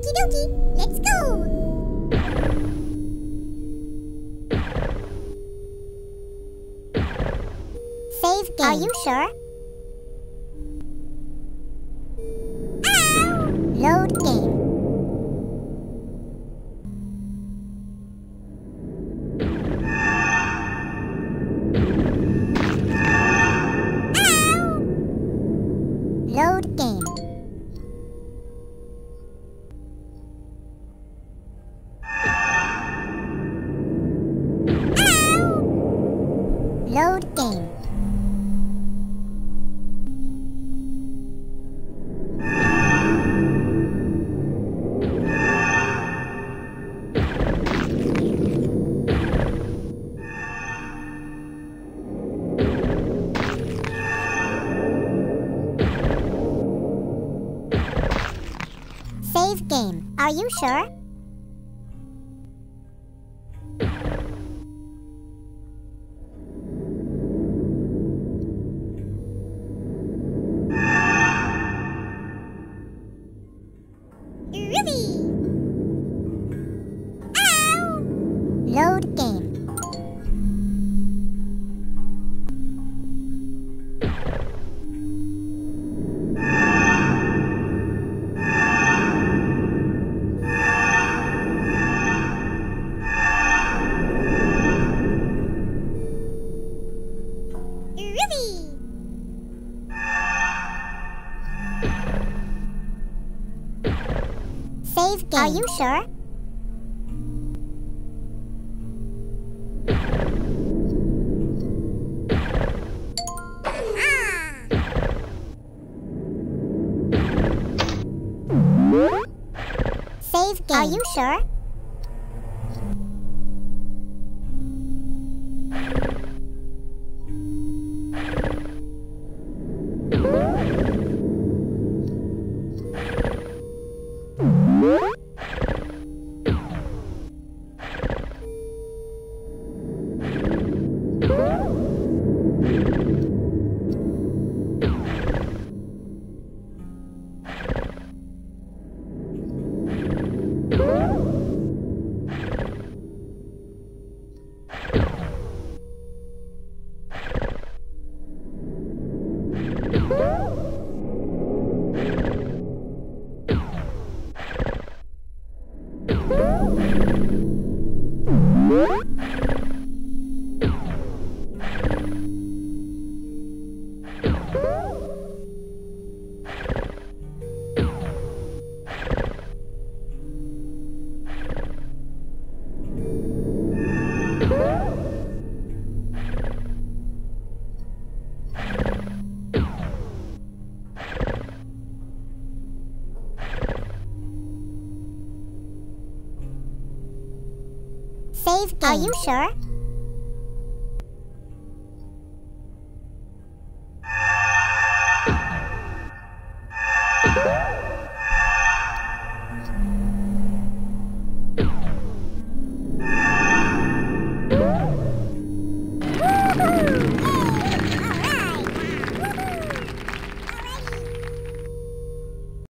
Okie dokie, let's go! Save game. Are you sure? Ow! Load game. Ow! Load game. Ow! Load game. Game. Are you sure? Ruby! Ow! Load game. Save game. Are you sure? Save game. Are you sure? Save game. Are you sure?